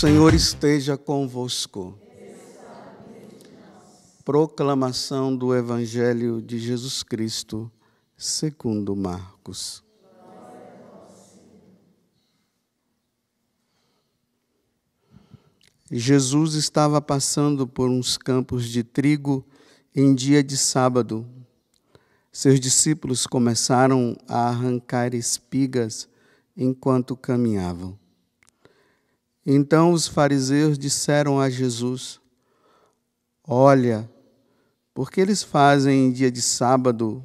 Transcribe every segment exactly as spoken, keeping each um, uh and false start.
Senhor esteja convosco. Proclamação do Evangelho de Jesus Cristo, segundo Marcos. Jesus estava passando por uns campos de trigo em dia de sábado. Seus discípulos começaram a arrancar espigas enquanto caminhavam. Então os fariseus disseram a Jesus: Olha, por que eles fazem em dia de sábado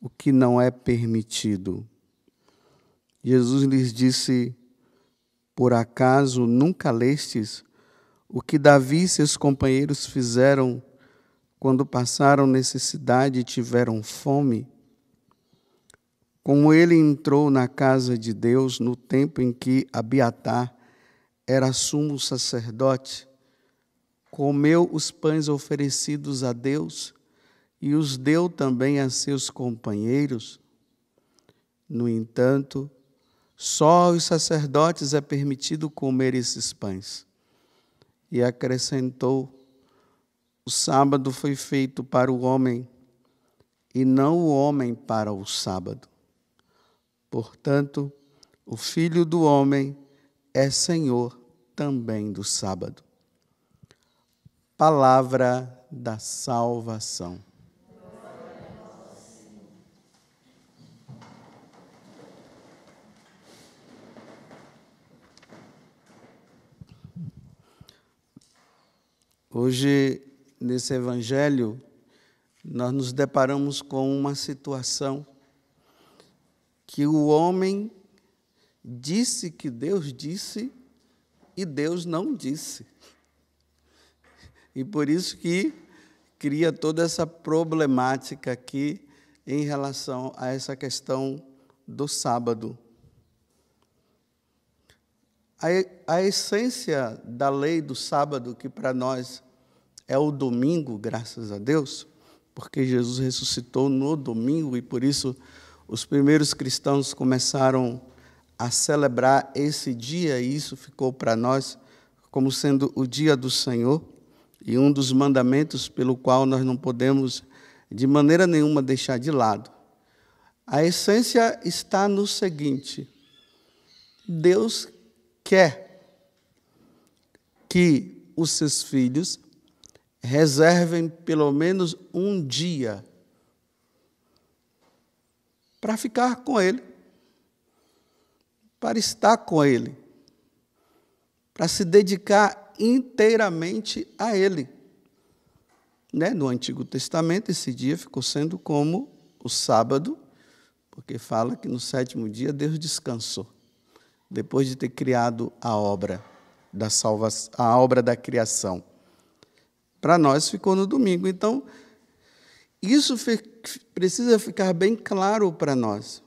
o que não é permitido? Jesus lhes disse: Por acaso nunca lestes o que Davi e seus companheiros fizeram quando passaram necessidade e tiveram fome? Como ele entrou na casa de Deus no tempo em que Abiatar era sumo sacerdote, comeu os pães oferecidos a Deus e os deu também a seus companheiros. No entanto, só aos sacerdotes é permitido comer esses pães. E acrescentou: O sábado foi feito para o homem, e não o homem para o sábado. Portanto, o Filho do Homem é Senhor também do sábado. Palavra da salvação. Hoje, nesse evangelho, nós nos deparamos com uma situação que o homem disse que Deus disse e Deus não disse. E por isso que cria toda essa problemática aqui em relação a essa questão do sábado. A, a essência da lei do sábado, que para nós é o domingo, graças a Deus, porque Jesus ressuscitou no domingo e por isso os primeiros cristãos começaram a celebrar esse dia, e isso ficou para nós como sendo o dia do Senhor, e um dos mandamentos pelo qual nós não podemos de maneira nenhuma deixar de lado. A essência está no seguinte: Deus quer que os seus filhos reservem pelo menos um dia para ficar com Ele, para estar com Ele, para se dedicar inteiramente a Ele. Né? No Antigo Testamento, esse dia ficou sendo como o sábado, porque fala que no sétimo dia Deus descansou, depois de ter criado a obra da salvação, a obra da criação. Para nós ficou no domingo. Então, isso precisa ficar bem claro para nós.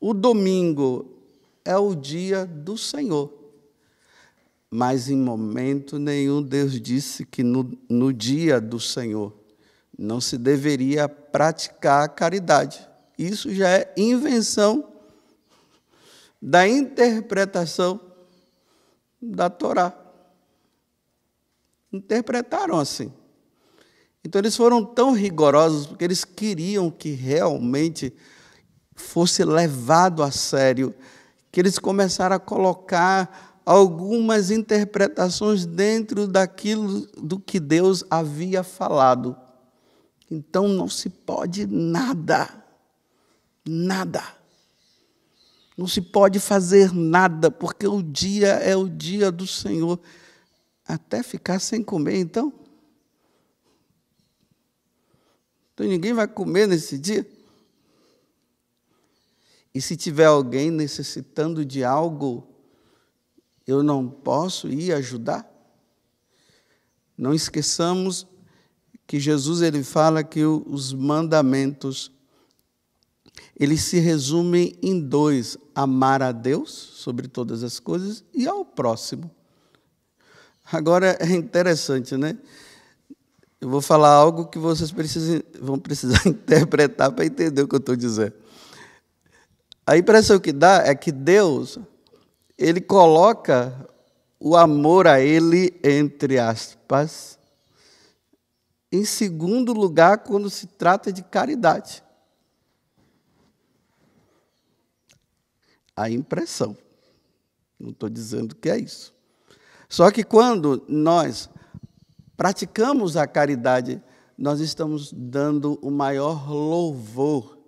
O domingo é o dia do Senhor. Mas em momento nenhum Deus disse que no, no dia do Senhor não se deveria praticar a caridade. Isso já é invenção da interpretação da Torá. Interpretaram assim. Então eles foram tão rigorosos porque eles queriam que realmente fosse levado a sério, que eles começaram a colocar algumas interpretações dentro daquilo do que Deus havia falado. Então não se pode nada, nada. Não se pode fazer nada, porque o dia é o dia do Senhor. Até ficar sem comer, então? Então ninguém vai comer nesse dia? E se tiver alguém necessitando de algo, eu não posso ir ajudar? Não esqueçamos que Jesus ele fala que os mandamentos eles se resumem em dois: amar a Deus sobre todas as coisas e ao próximo. Agora é interessante, né? Eu vou falar algo que vocês precisam, vão precisar interpretar para entender o que eu estou dizendo. A impressão que dá é que Deus, ele coloca o amor a ele, entre aspas. Em segundo lugar, quando se trata de caridade. A impressão. Não estou dizendo que é isso. Só que quando nós praticamos a caridade, nós estamos dando o maior louvor,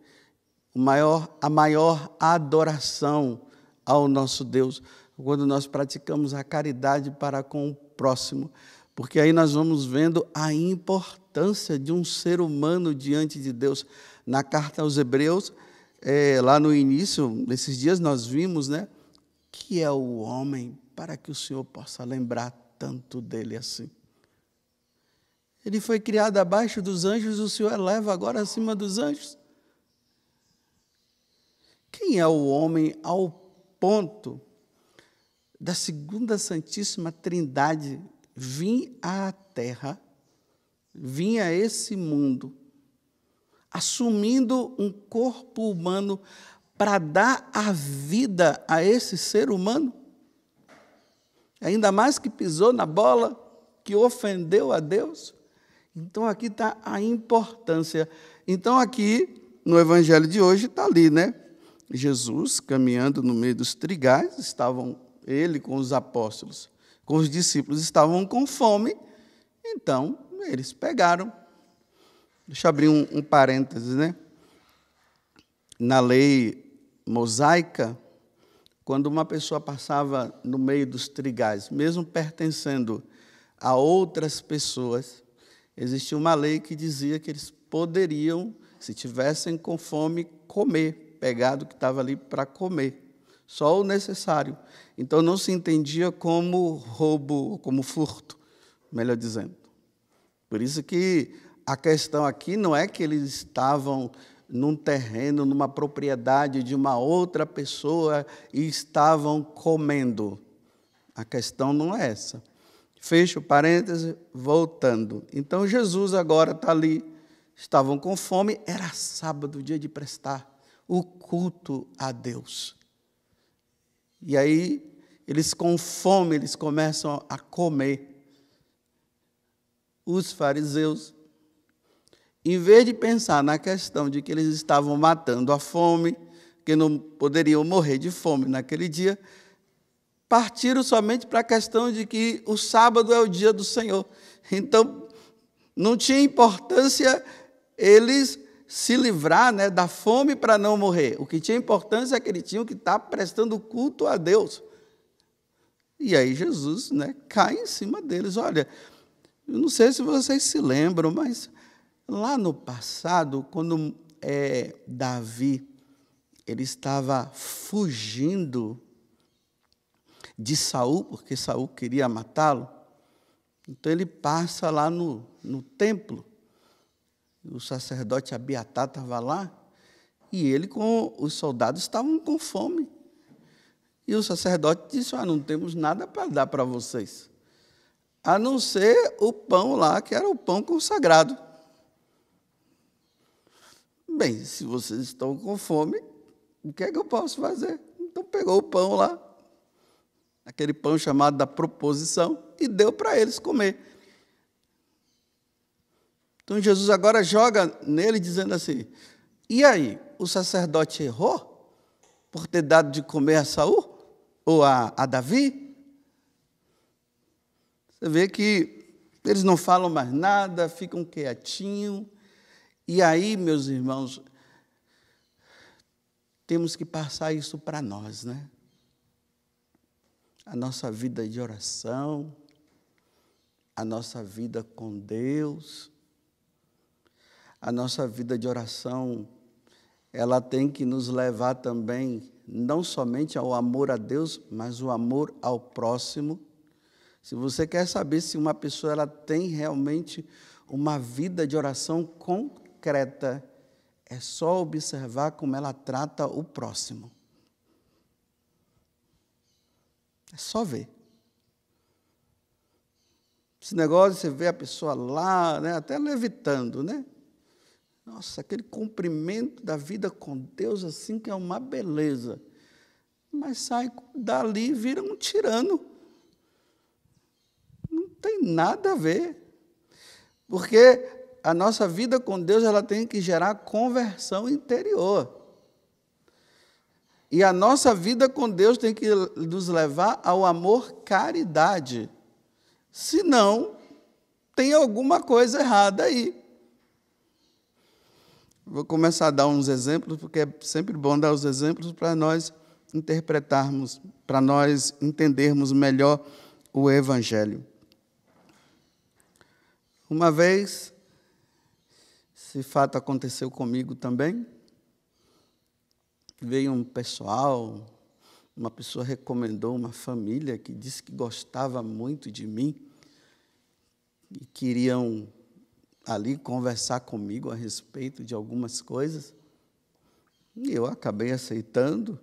o maior, a maior adoração ao nosso Deus, quando nós praticamos a caridade para com o próximo, porque aí nós vamos vendo a importância de um ser humano diante de Deus. Na carta aos Hebreus, é, lá no início, nesses dias nós vimos, né, que é o homem para que o Senhor possa lembrar tanto dele assim. Ele foi criado abaixo dos anjos, o Senhor eleva agora acima dos anjos. Quem é o homem ao ponto da segunda Santíssima Trindade vir à Terra, vir a esse mundo, assumindo um corpo humano para dar a vida a esse ser humano? Ainda mais que pisou na bola, que ofendeu a Deus. Então, aqui está a importância. Então, aqui, no Evangelho de hoje, está ali, né? Jesus, caminhando no meio dos trigais, estavam ele com os apóstolos, com os discípulos, estavam com fome, então, eles pegaram. Deixa eu abrir um, um parênteses, né? Na lei mosaica, quando uma pessoa passava no meio dos trigais, mesmo pertencendo a outras pessoas, existia uma lei que dizia que eles poderiam, se tivessem com fome, comer, pegar do que estava ali para comer, só o necessário. Então, não se entendia como roubo, como furto, melhor dizendo. Por isso que a questão aqui não é que eles estavam num terreno, numa propriedade de uma outra pessoa e estavam comendo. A questão não é essa. Fecho parênteses, voltando. Então, Jesus agora está ali, estavam com fome, era sábado, dia de prestar o culto a Deus. E aí, eles com fome, eles começam a comer. Os fariseus, em vez de pensar na questão de que eles estavam matando a fome, que não poderiam morrer de fome naquele dia, partiram somente para a questão de que o sábado é o dia do Senhor. Então, não tinha importância eles se livrar, né, da fome para não morrer. O que tinha importância é que eles tinham que estar prestando culto a Deus. E aí Jesus, né, cai em cima deles. Olha, eu não sei se vocês se lembram, mas lá no passado, quando é, Davi ele estava fugindo de Saul, porque Saul queria matá-lo, então ele passa lá no, no templo. O sacerdote Abiatar estava lá, e ele com os soldados estavam com fome. E o sacerdote disse, ah, não temos nada para dar para vocês, a não ser o pão lá, que era o pão consagrado. Bem, se vocês estão com fome, o que é que eu posso fazer? Então pegou o pão lá, aquele pão chamado da proposição, e deu para eles comer. Então, Jesus agora joga nele dizendo assim, e aí, o sacerdote errou por ter dado de comer a Saul ou a, a Davi? Você vê que eles não falam mais nada, ficam quietinhos. E aí, meus irmãos, temos que passar isso para nós, né? A nossa vida de oração, a nossa vida com Deus. A nossa vida de oração, ela tem que nos levar também, não somente ao amor a Deus, mas o amor ao próximo. Se você quer saber se uma pessoa ela tem realmente uma vida de oração concreta, é só observar como ela trata o próximo. É só ver. Esse negócio, você vê a pessoa lá, né, até levitando, né? Nossa, aquele cumprimento da vida com Deus, assim, que é uma beleza. Mas sai dali e vira um tirano. tem nada a ver. Porque a nossa vida com Deus, ela tem que gerar conversão interior. E a nossa vida com Deus tem que nos levar ao amor caridade. Senão, tem alguma coisa errada aí. Vou começar a dar uns exemplos, porque é sempre bom dar os exemplos para nós interpretarmos, para nós entendermos melhor o Evangelho. Uma vez, esse fato aconteceu comigo também, veio um pessoal, uma pessoa recomendou uma família que disse que gostava muito de mim e queriam ali conversar comigo a respeito de algumas coisas. E eu acabei aceitando.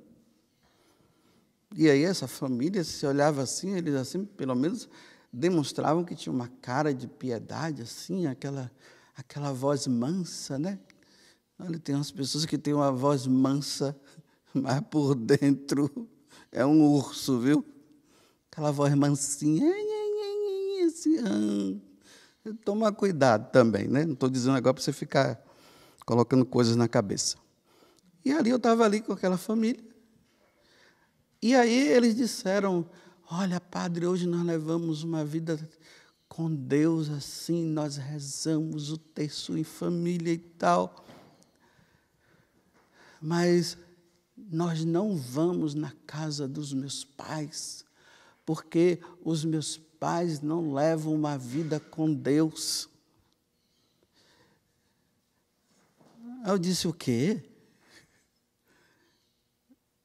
E aí essa família se olhava assim, eles assim, pelo menos demonstravam que tinha uma cara de piedade, assim, aquela, aquela voz mansa, né? Olha, tem umas pessoas que têm uma voz mansa, mas por dentro é um urso, viu? Aquela voz mansinha, assim, toma cuidado também, né? Não estou dizendo agora para você ficar colocando coisas na cabeça. E ali eu estava ali com aquela família. E aí eles disseram, olha, padre, hoje nós levamos uma vida com Deus assim, nós rezamos o terço em família e tal, mas nós não vamos na casa dos meus pais, porque os meus pais não levam uma vida com Deus. Eu disse, o quê?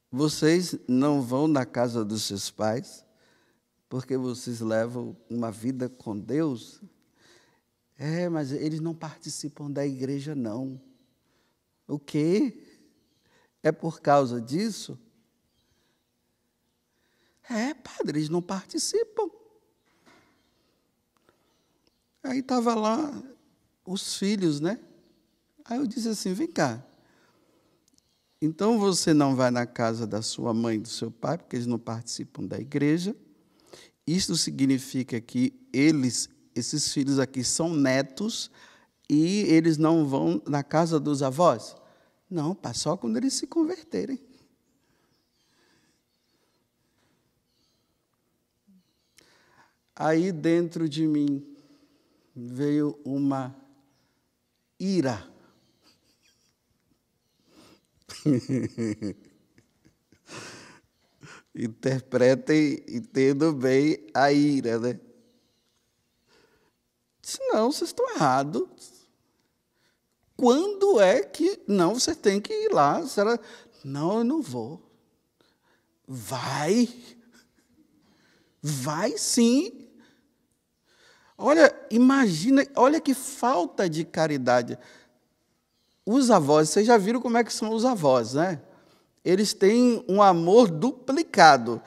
Vocês não vão na casa dos seus pais porque vocês levam uma vida com Deus? É, mas eles não participam da igreja, não. O quê? É por causa disso? É, padre, eles não participam. Aí estava lá os filhos, né? Aí eu disse assim, vem cá. Então, você não vai na casa da sua mãe e do seu pai, porque eles não participam da igreja. Isto significa que eles, esses filhos aqui, são netos e eles não vão na casa dos avós? Não, só quando eles se converterem. Aí, dentro de mim, veio uma ira. Interpretem e entendam bem a ira, né? Disse, não, vocês estão errados. Quando é que... Não, você tem que ir lá. Será? Não, eu não vou. Vai. Vai sim. Olha, imagina, olha que falta de caridade. Os avós, vocês já viram como é que são os avós, né? Eles têm um amor duplicado.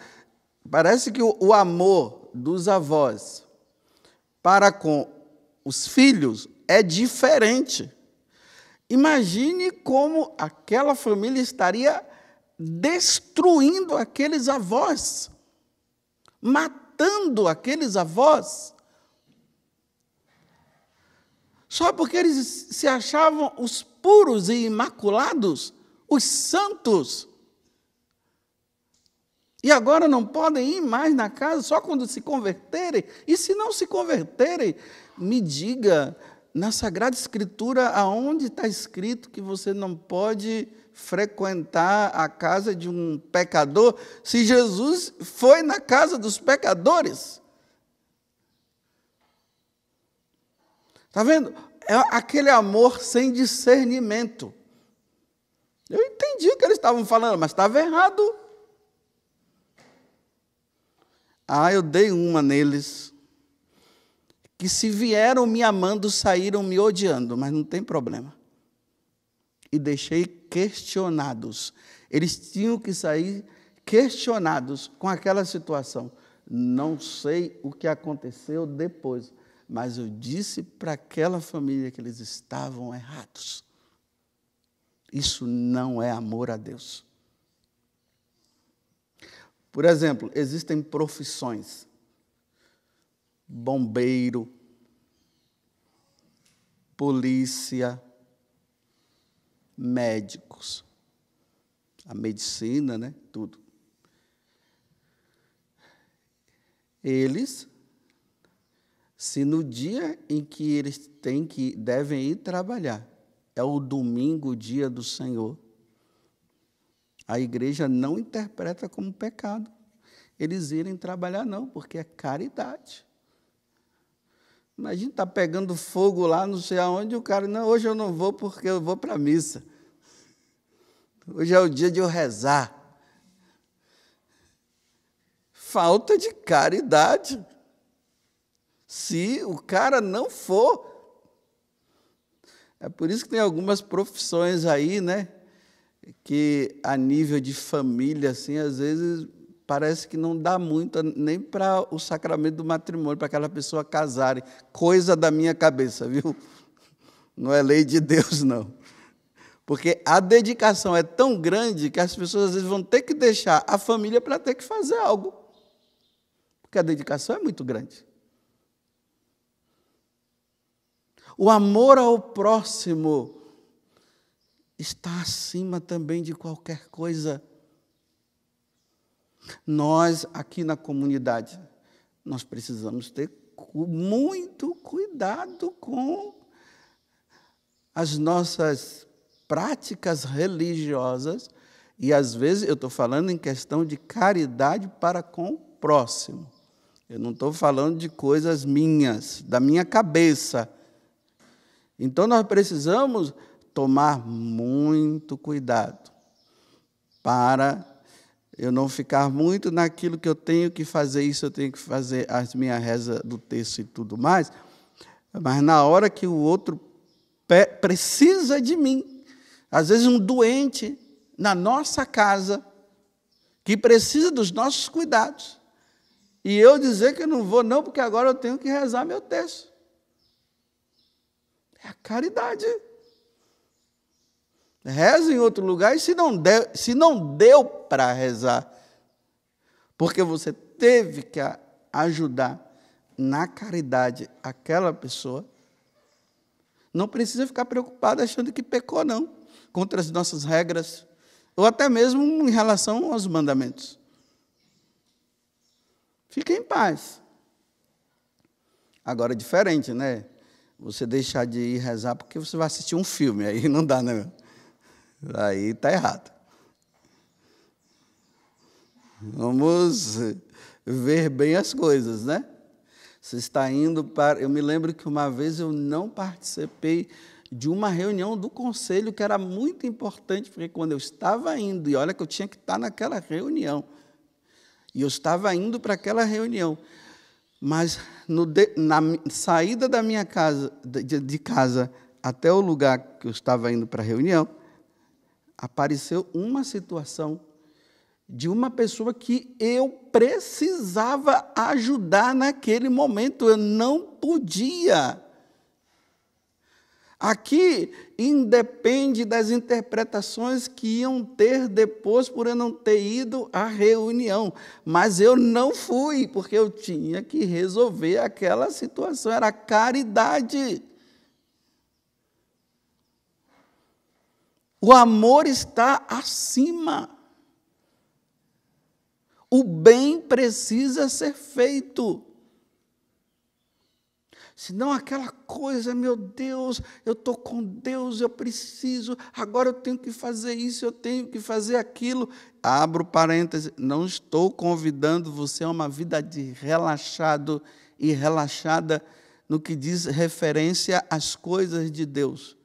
Parece que o amor dos avós para com os filhos é diferente. Imagine como aquela família estaria destruindo aqueles avós, matando aqueles avós. Só porque eles se achavam os puros e imaculados, os santos. E agora não podem ir mais na casa só quando se converterem. E se não se converterem, me diga, na Sagrada Escritura, aonde está escrito que você não pode frequentar a casa de um pecador, se Jesus foi na casa dos pecadores? Está vendo? É aquele amor sem discernimento. Eu entendi o que eles estavam falando, mas estava errado. Ah, eu dei uma neles. Que se vieram me amando, saíram me odiando, mas não tem problema. E deixei questionados. Eles tinham que sair questionados com aquela situação. Não sei o que aconteceu depois. Mas eu disse para aquela família que eles estavam errados. Isso não é amor a Deus. Por exemplo, existem profissões. bombeiro, polícia, médicos, a medicina, né? Tudo. Eles, se no dia em que eles têm que, devem ir trabalhar, é o domingo, o dia do Senhor, a igreja não interpreta como pecado eles irem trabalhar, não, porque é caridade. Imagina, está pegando fogo lá, não sei aonde, o cara, não, hoje eu não vou porque eu vou para a missa. Hoje é o dia de eu rezar. Falta de caridade. Se o cara não for. É por isso que tem algumas profissões aí, né? Que a nível de família, assim, às vezes parece que não dá muito nem para o sacramento do matrimônio, para aquela pessoa casarem. Coisa da minha cabeça, viu? Não é lei de Deus, não. Porque a dedicação é tão grande que as pessoas às vezes vão ter que deixar a família para ter que fazer algo. Porque a dedicação é muito grande. O amor ao próximo está acima também de qualquer coisa. Nós, aqui na comunidade, nós precisamos ter muito cuidado com as nossas práticas religiosas e, às vezes, eu estou falando em questão de caridade para com o próximo. Eu não estou falando de coisas minhas, da minha cabeça. Então, nós precisamos tomar muito cuidado para eu não ficar muito naquilo que eu tenho que fazer isso, eu tenho que fazer as minhas rezas do texto e tudo mais, mas na hora que o outro precisa de mim, às vezes um doente na nossa casa que precisa dos nossos cuidados, e eu dizer que eu não vou não, porque agora eu tenho que rezar meu texto. É a caridade. Reza em outro lugar e se não deu, se não deu para rezar, porque você teve que ajudar na caridade aquela pessoa, não precisa ficar preocupado achando que pecou, não, contra as nossas regras, ou até mesmo em relação aos mandamentos. Fique em paz. Agora é diferente, né? Você deixar de ir rezar porque você vai assistir um filme, aí não dá, né? Aí está errado. Vamos ver bem as coisas, né? Você está indo para... Eu me lembro que uma vez eu não participei de uma reunião do conselho que era muito importante, porque quando eu estava indo, e olha que eu tinha que estar naquela reunião, e eu estava indo para aquela reunião, mas no de, na saída da minha casa, de, de casa até o lugar que eu estava indo para a reunião, apareceu uma situação de uma pessoa que eu precisava ajudar naquele momento, eu não podia. Aqui, independe das interpretações que iam ter depois por eu não ter ido à reunião, mas eu não fui, porque eu tinha que resolver aquela situação, era caridade. O amor está acima. O bem precisa ser feito. Senão aquela coisa, meu Deus, eu estou com Deus, eu preciso, agora eu tenho que fazer isso, eu tenho que fazer aquilo. Abro parênteses, não estou convidando você a uma vida de relaxado e relaxada no que diz referência às coisas de Deus.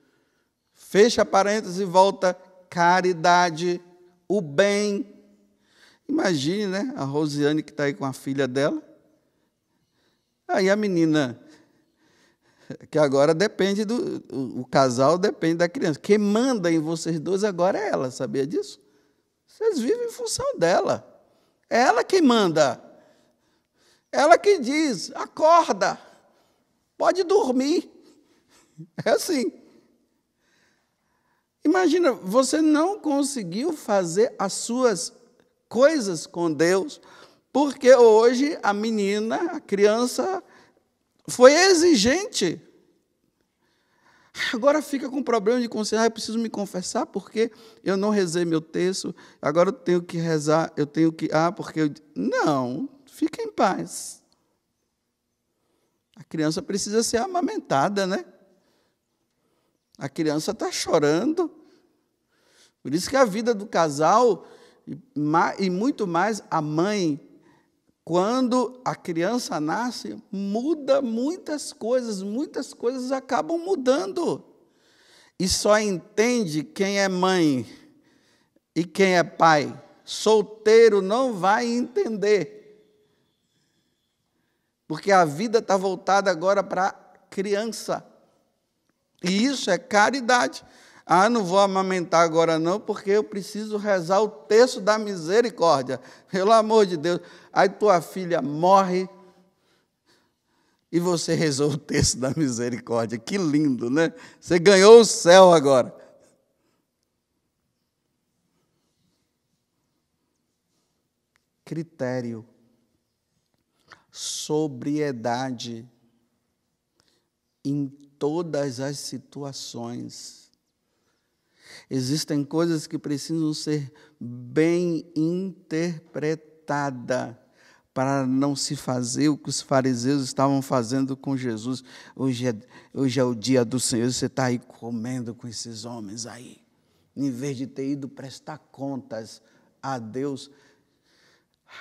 Fecha parênteses e volta, caridade, o bem. Imagine, né, a Rosiane que está aí com a filha dela. Aí a menina... que agora depende do... O casal depende da criança. Quem manda em vocês dois agora é ela, sabia disso? Vocês vivem em função dela. É ela quem manda. Ela que diz, acorda, pode dormir. É assim. Imagina, você não conseguiu fazer as suas coisas com Deus, porque hoje a menina, a criança... foi exigente. Agora fica com problema de consciência, ah, eu preciso me confessar porque eu não rezei meu terço, agora eu tenho que rezar, eu tenho que... Ah, porque eu... Não, fica em paz. A criança precisa ser amamentada, né? A criança está chorando. Por isso que a vida do casal, e muito mais a mãe, quando a criança nasce, muda muitas coisas, muitas coisas acabam mudando. E só entende quem é mãe e quem é pai. Solteiro não vai entender. Porque a vida está voltada agora para a criança. E isso é caridade. Ah, não vou amamentar agora não, porque eu preciso rezar o terço da misericórdia. Pelo amor de Deus. Aí tua filha morre e você rezou o terço da misericórdia. Que lindo, né? Você ganhou o céu agora. Critério. Sobriedade. Em todas as situações. Existem coisas que precisam ser bem interpretadas para não se fazer o que os fariseus estavam fazendo com Jesus. Hoje é, hoje é o dia do Senhor, você está aí comendo com esses homens aí. Em vez de ter ido prestar contas a Deus.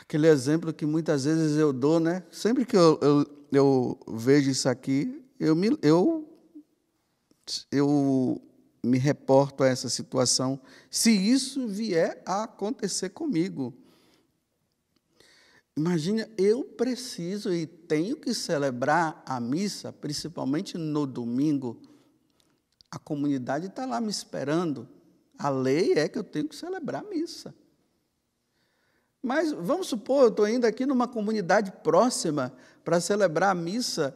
Aquele exemplo que muitas vezes eu dou, né? Sempre que eu, eu, eu vejo isso aqui, eu me... Eu, eu, me reporto a essa situação, se isso vier a acontecer comigo. Imagina, eu preciso e tenho que celebrar a missa, principalmente no domingo. A comunidade está lá me esperando. A lei é que eu tenho que celebrar a missa. Mas vamos supor, eu estou indo aqui numa comunidade próxima para celebrar a missa.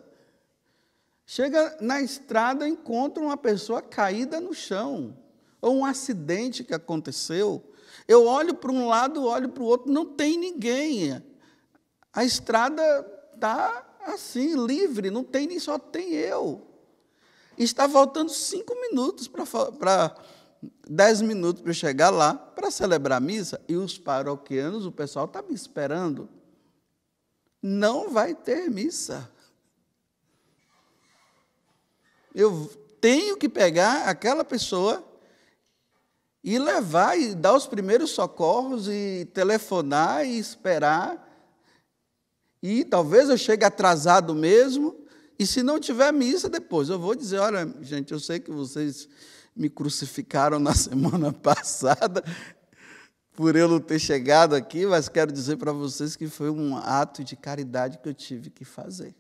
Chega na estrada, encontra uma pessoa caída no chão, ou um acidente que aconteceu. Eu olho para um lado, olho para o outro, não tem ninguém. A estrada está assim, livre, não tem nem, só tem eu. Está faltando cinco minutos para dez minutos para chegar lá, para celebrar a missa, e os paroquianos, o pessoal está me esperando. Não vai ter missa. Eu tenho que pegar aquela pessoa e levar, e dar os primeiros socorros, e telefonar, e esperar. E talvez eu chegue atrasado mesmo, e se não tiver missa depois, eu vou dizer, olha, gente, eu sei que vocês me crucificaram na semana passada por eu não ter chegado aqui, mas quero dizer para vocês que foi um ato de caridade que eu tive que fazer.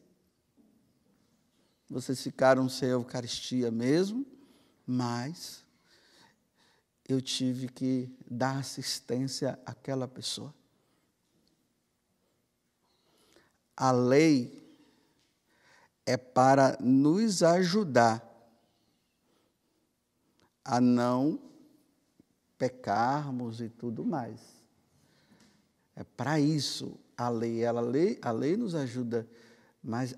Vocês ficaram sem a Eucaristia mesmo, mas eu tive que dar assistência àquela pessoa. A lei é para nos ajudar a não pecarmos e tudo mais. É para isso a lei. Ela, a lei, a lei nos ajuda, mas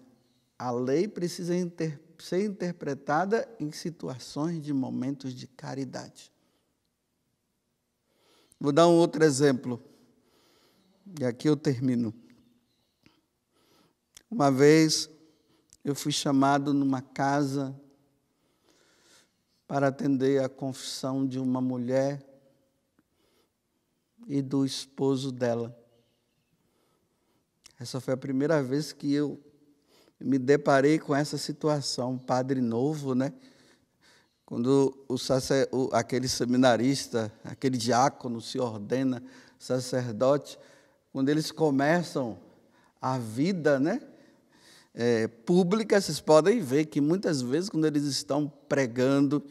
a lei precisa inter- ser interpretada em situações de momentos de caridade. Vou dar um outro exemplo. E aqui eu termino. Uma vez eu fui chamado numa casa para atender a confissão de uma mulher e do esposo dela. Essa foi a primeira vez que eu me deparei com essa situação, um padre novo, né? Quando o sacer, o, aquele seminarista, aquele diácono se ordena sacerdote, quando eles começam a vida, né, é, pública, vocês podem ver que muitas vezes, quando eles estão pregando,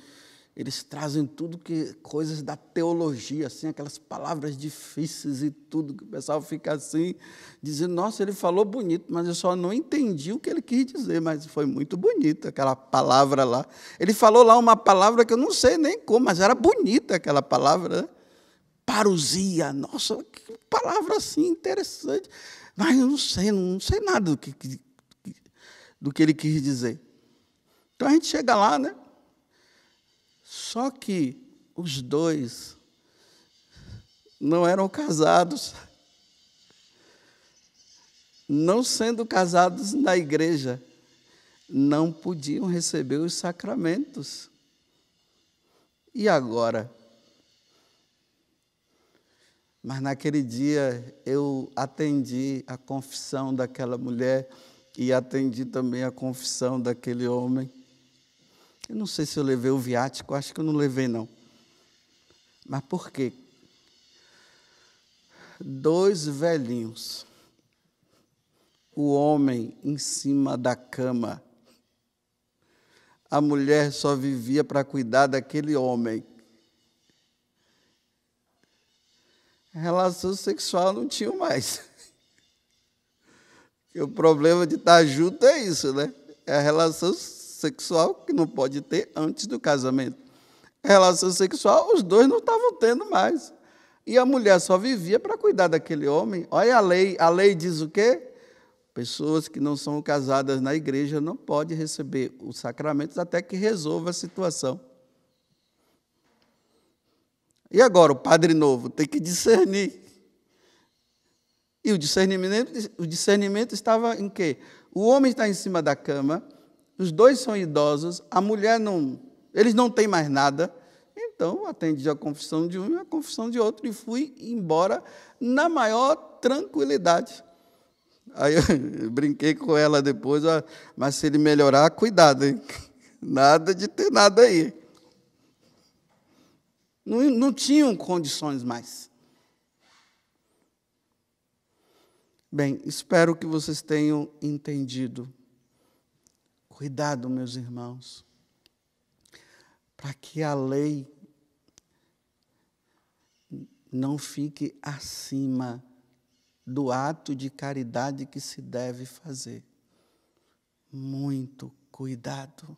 eles trazem tudo que, coisas da teologia, assim, aquelas palavras difíceis e tudo, que o pessoal fica assim, dizendo, nossa, ele falou bonito, mas eu só não entendi o que ele quis dizer, mas foi muito bonito aquela palavra lá. Ele falou lá uma palavra que eu não sei nem como, mas era bonita aquela palavra, né? Parousia, nossa, que palavra assim interessante, mas eu não sei, não sei nada do que... que do que ele quis dizer. Então a gente chega lá, né? Só que os dois não eram casados. Não sendo casados na igreja, não podiam receber os sacramentos. E agora? Mas naquele dia eu atendi a confissão daquela mulher e atendi também a confissão daquele homem. Eu não sei se eu levei o viático, acho que eu não levei não. Mas por quê? Dois velhinhos, o homem em cima da cama, a mulher só vivia para cuidar daquele homem. Relação sexual não tinha mais. O problema de estar junto é isso, né? É a relação sexual que não pode ter antes do casamento. A relação sexual, os dois não estavam tendo mais. E a mulher só vivia para cuidar daquele homem. Olha a lei. A lei diz o quê? Pessoas que não são casadas na igreja não podem receber os sacramentos até que resolva a situação. E agora, o padre novo tem que discernir. E o discernimento, o discernimento estava em quê? O homem está em cima da cama, os dois são idosos, a mulher não... Eles não têm mais nada. Então, atendi a confissão de um e a confissão de outro e fui embora na maior tranquilidade. Aí eu brinquei com ela depois, mas se ele melhorar, cuidado, hein? Nada de ter nada aí. Não, não tinham condições mais. Bem, espero que vocês tenham entendido. Cuidado, meus irmãos, para que a lei não fique acima do ato de caridade que se deve fazer. Muito cuidado.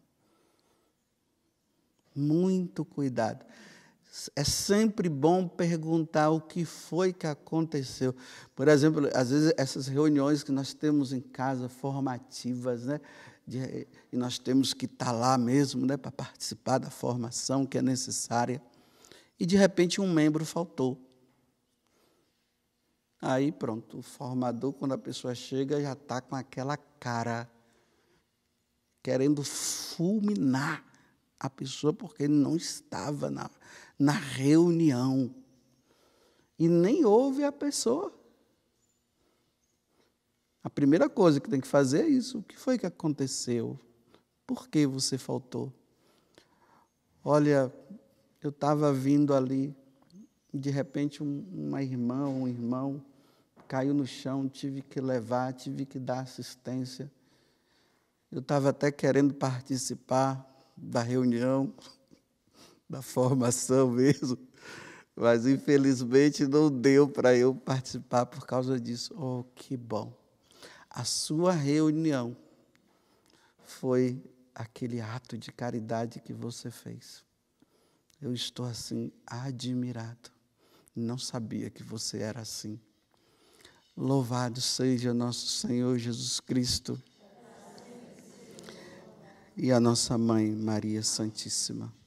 Muito cuidado. É sempre bom perguntar o que foi que aconteceu. Por exemplo, às vezes essas reuniões que nós temos em casa, formativas, né? De, e nós temos que estar lá mesmo, né? Para participar da formação que é necessária. E, de repente, um membro faltou. Aí, pronto, o formador, quando a pessoa chega, já está com aquela cara, querendo fulminar a pessoa porque ele não estava na, na reunião. E nem ouve a pessoa. A primeira coisa que tem que fazer é isso. O que foi que aconteceu? Por que você faltou? Olha, eu estava vindo ali, de repente um, uma irmã, um irmão caiu no chão, tive que levar, tive que dar assistência. Eu estava até querendo participar da reunião, da formação mesmo, mas infelizmente não deu para eu participar por causa disso. Oh, que bom! A sua reunião foi aquele ato de caridade que você fez. Eu estou assim admirado. Não sabia que você era assim. Louvado seja nosso Senhor Jesus Cristo. E a nossa Mãe, Maria Santíssima.